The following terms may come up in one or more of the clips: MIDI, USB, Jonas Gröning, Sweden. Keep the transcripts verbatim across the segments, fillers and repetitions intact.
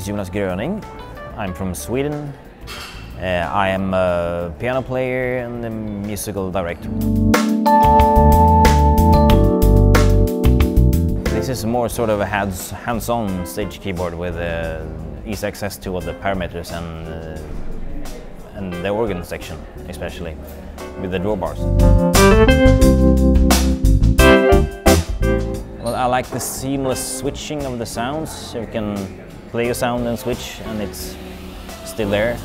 is Jonas Gröning. I'm from Sweden. Uh, I am a piano player and a musical director. This is more sort of a hands-on stage keyboard with uh, easy access to all the parameters and, uh, and the organ section, especially with the drawbars. Well, I like the seamless switching of the sounds, so you can play a sound and switch and it's still there.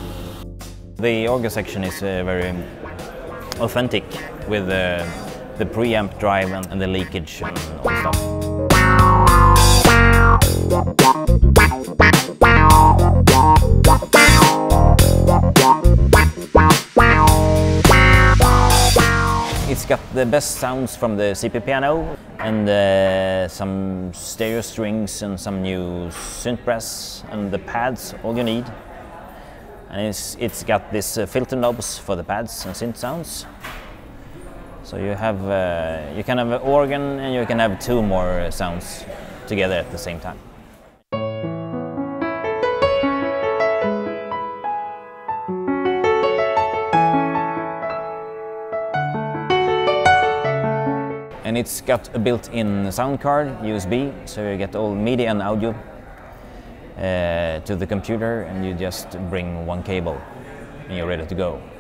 The organ section is uh, very authentic with uh, the preamp drive and, and the leakage and all stuff. It's got the best sounds from the C P piano and uh, some stereo strings and some new synth brass and the pads, all you need. And it's, it's got this uh, filter knobs for the pads and synth sounds. So you have uh, you can have an organ and you can have two more uh, sounds together at the same time. And it's got a built-in sound card, U S B, so you get all MIDI and audio Uh, to the computer, and you just bring one cable and you're ready to go.